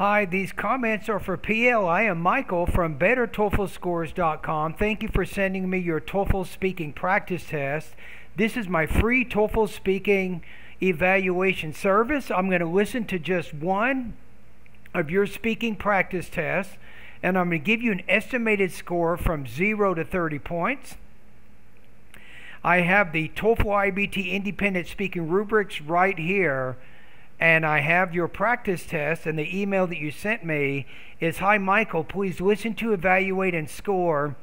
Hi, these comments are for PL. I am Michael from BetterTOEFLScores.com. Thank you for sending me your TOEFL speaking practice test. This is my free TOEFL speaking evaluation service. I'm going to listen to just one of your speaking practice tests, and I'm going to give you an estimated score from 0 to 30 points. I have the TOEFL IBT independent speaking rubrics right here, and I have your practice test, and the email that you sent me is, "Hi Michael, please listen to, evaluate, and score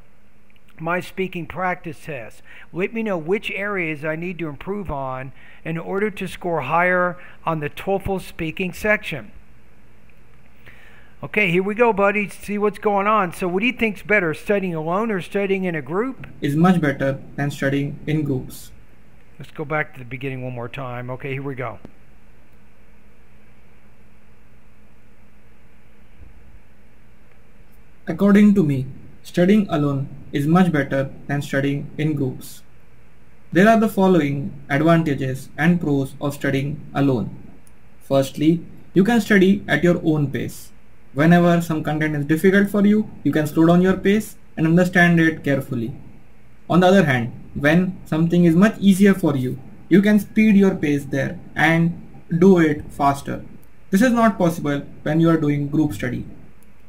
my speaking practice test. Let me know which areas I need to improve on in order to score higher on the TOEFL speaking section." Okay, here we go, buddy. See what's going on. So what do you think's better, studying alone or studying in a group? It's much better than studying in groups. Let's go back to the beginning one more time. Okay, here we go. According to me, studying alone is much better than studying in groups. There are the following advantages and pros of studying alone. Firstly, you can study at your own pace. Whenever some content is difficult for you, you can slow down your pace and understand it carefully. On the other hand, when something is much easier for you, you can speed your pace there and do it faster. This is not possible when you are doing group study.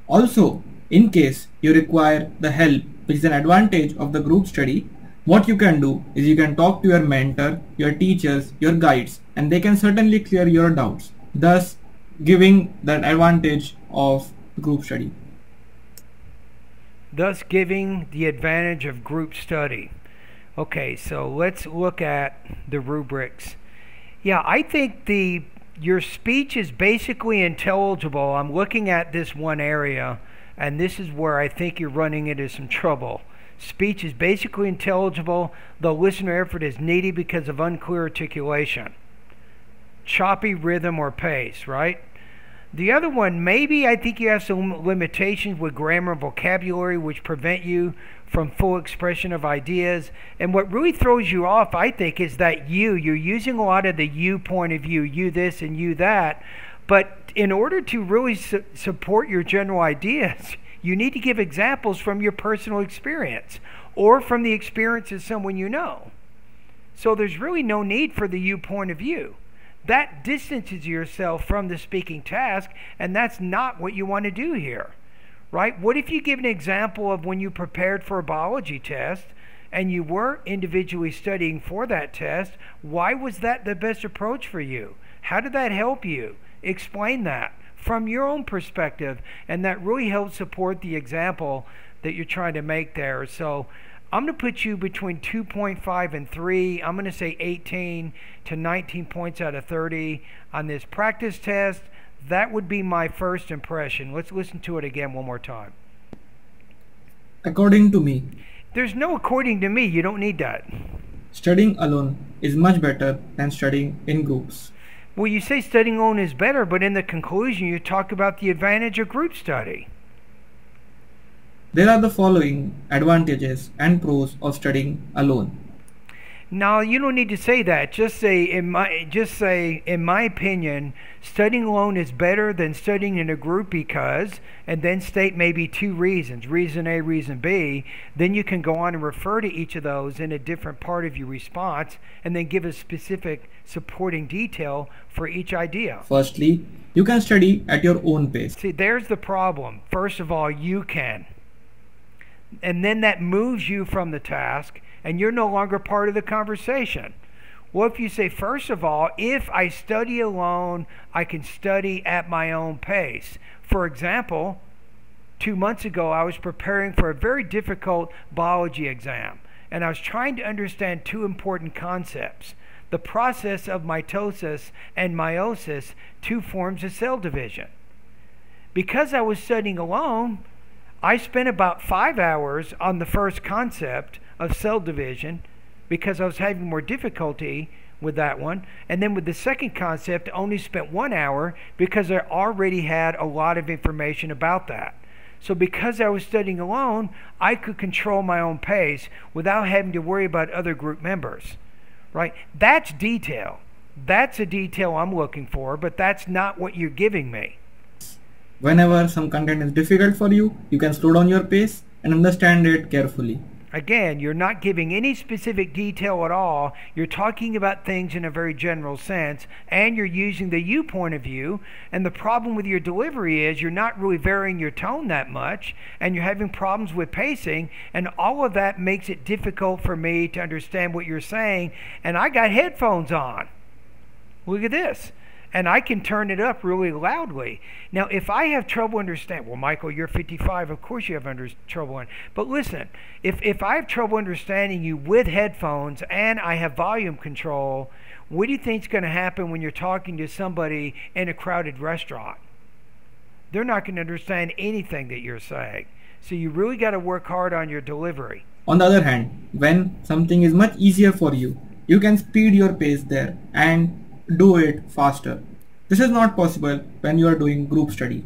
Also, in case you require the help, which is an advantage of the group study, what you can do is you can talk to your mentor, your teachers, your guides, and they can certainly clear your doubts, thus giving that advantage of group study. Thus giving the advantage of group study. Okay, so let's look at the rubrics. Yeah, I think your speech is basically intelligible. I'm looking at this one area, and this is where I think you're running into some trouble. Speech is basically intelligible, though listener effort is needed because of unclear articulation, choppy rhythm or pace, right? The other one, maybe I think you have some limitations with grammar and vocabulary which prevent you from full expression of ideas. And what really throws you off, I think, is that you're using a lot of the you point of view, you this and you that. But in order to really support your general ideas, you need to give examples from your personal experience or from the experience of someone you know. So there's really no need for the you point of view. That distances yourself from the speaking task, and that's not what you want to do here, right? What if you give an example of when you prepared for a biology test and you were individually studying for that test? Why was that the best approach for you? How did that help you? Explain that from your own perspective, and that really helps support the example that you're trying to make there. So I'm going to put you between 2.5 and 3. I'm going to say 18 to 19 points out of 30 on this practice test. That would be my first impression. Let's listen to it again one more time. According to me. There's no according to me. You don't need that. Studying alone is much better than studying in groups. Well, you say studying alone is better, but in the conclusion you talk about the advantage of group study. There are the following advantages and pros of studying alone. Now, you don't need to say that. Just say in my opinion, studying alone is better than studying in a group because, and then state maybe two reasons, reason A, reason B. Then you can go on and refer to each of those in a different part of your response, and then give a specific supporting detail for each idea. Firstly, you can study at your own pace. See, there's the problem. First of all, you can. And then that moves you from the task, and you're no longer part of the conversation. Well, if you say, first of all, if I study alone, I can study at my own pace. For example, 2 months ago, I was preparing for a very difficult biology exam, and I was trying to understand two important concepts: the process of mitosis and meiosis, two forms of cell division. Because I was studying alone, I spent about 5 hours on the first concept of cell division because I was having more difficulty with that one. And then with the second concept, I only spent 1 hour because I already had a lot of information about that. So because I was studying alone, I could control my own pace without having to worry about other group members, right? That's detail. That's a detail I'm looking for, but that's not what you're giving me. Whenever some content is difficult for you, you can slow down your pace and understand it carefully. Again, you're not giving any specific detail at all. You're talking about things in a very general sense, and you're using the you point of view. And the problem with your delivery is you're not really varying your tone that much, and you're having problems with pacing, and all of that makes it difficult for me to understand what you're saying. And I got headphones on. Look at this. And I can turn it up really loudly. Now, if I have trouble understanding, well, Michael, you're 55, of course you have trouble. But listen, if I have trouble understanding you with headphones and I have volume control, what do you think is going to happen when you're talking to somebody in a crowded restaurant? They're not going to understand anything that you're saying. So you really got to work hard on your delivery. On the other hand, when something is much easier for you, you can speed your pace there and do it faster. This is not possible when you are doing group study.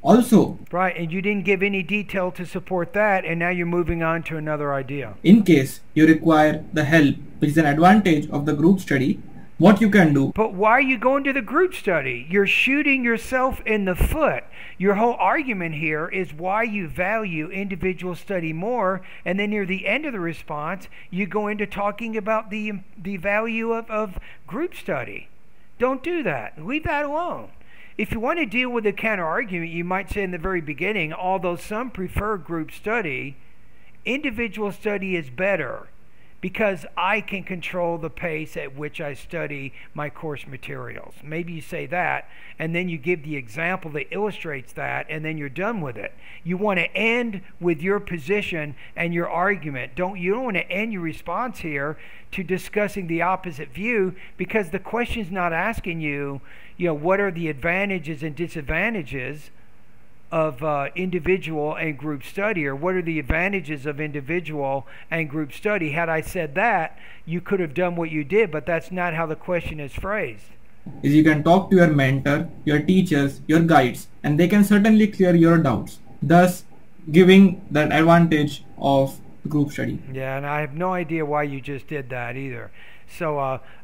Also, right, and you didn't give any detail to support that, and now you're moving on to another idea. In case you require the help, which is an advantage of the group study, what you can do. But why are you going to the group study? You're shooting yourself in the foot. Your whole argument here is why you value individual study more, and then near the end of the response, you go into talking about the value of group study. Don't do that. Leave that alone. If you want to deal with a counter-argument, you might say in the very beginning, although some prefer group study, individual study is better, because I can control the pace at which I study my course materials. Maybe you say that, and then you give the example that illustrates that, and then you're done with it. You want to end with your position and your argument. You don't want to end your response here to discussing the opposite view, because the question's not asking you, what are the advantages and disadvantages of individual and group study, or what are the advantages of individual and group study. Had I said that, you could have done what you did, but that's not how the question is phrased. Is you can talk to your mentor, your teachers, your guides, and they can certainly clear your doubts, thus giving that advantage of group study. Yeah, and I have no idea why you just did that either. So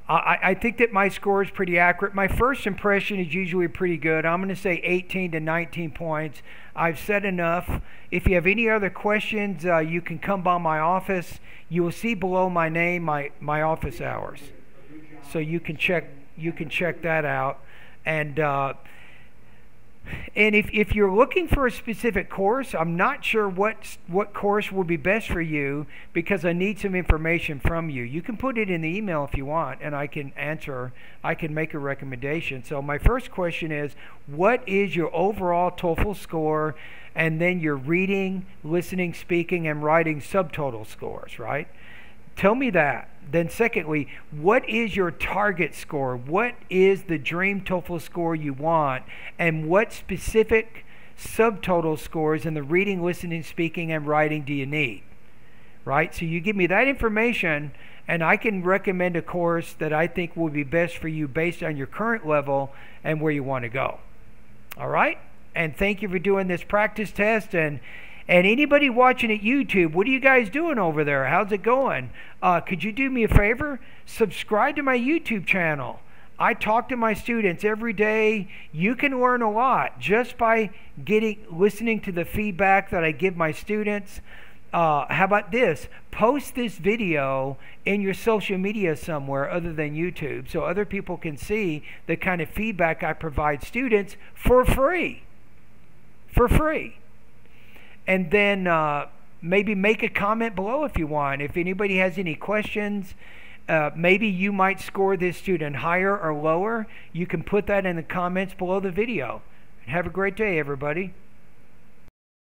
I think that my score is pretty accurate. My first impression is usually pretty good. I'm going to say 18 to 19 points. I've said enough. If you have any other questions, you can come by my office. You will see below my name my office hours, so you can check that out. And if you're looking for a specific course, I'm not sure what course will be best for you, because I need some information from you. You can put it in the email if you want, and I can answer. I can make a recommendation. So my first question is, what is your overall TOEFL score? And then your reading, listening, speaking, and writing subtotal scores, right? Tell me that. Then secondly, what is your target score? What is the dream TOEFL score you want? And what specific subtotal scores in the reading, listening, speaking, and writing do you need? Right? So you give me that information, and I can recommend a course that I think will be best for you based on your current level and where you want to go. All right? And thank you for doing this practice test. And anybody watching at YouTube, what are you guys doing over there? How's it going? Could you do me a favor? Subscribe to my YouTube channel. I talk to my students every day. You can learn a lot just by listening to the feedback that I give my students. How about this? Post this video in your social media somewhere other than YouTube, so other people can see the kind of feedback I provide students for free. For free. And then maybe make a comment below if you want. If anybody has any questions, maybe you might score this student higher or lower. You can put that in the comments below the video. Have a great day, everybody.